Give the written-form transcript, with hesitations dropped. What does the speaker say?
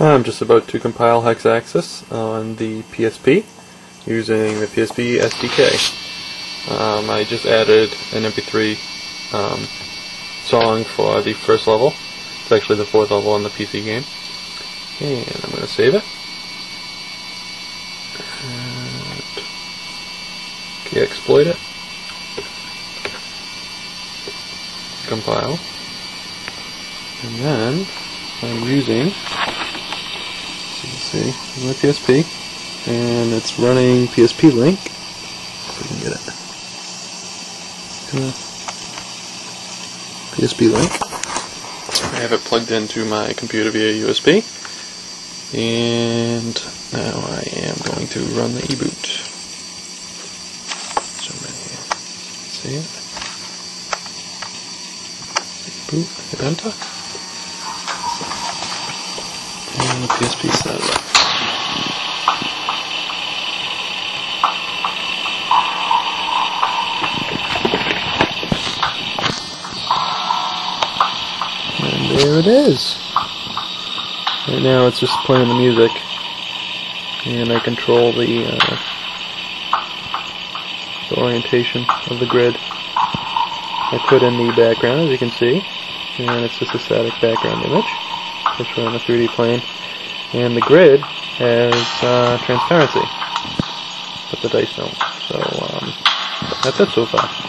I'm just about to compile Hexaxis on the PSP using the PSP SDK. I just added an MP3 song for the first level. It's actually the fourth level on the PC game. And I'm going to save it. Okay, exploit it. Compile. And then I'm using... see, my PSP, and it's running PSP link. If we can get it. PSP link. I have it plugged into my computer via USB, and now I am going to run the eBoot. Zoom in here. See it? EBoot. Hit enter. And the PSP started up. And there it is. Right now it's just playing the music, and I control the orientation of the grid. I put in the background, as you can see, and it's just a static background image. It's running a 3D plane. And the grid has transparency, but the dice don't. So that's it so far.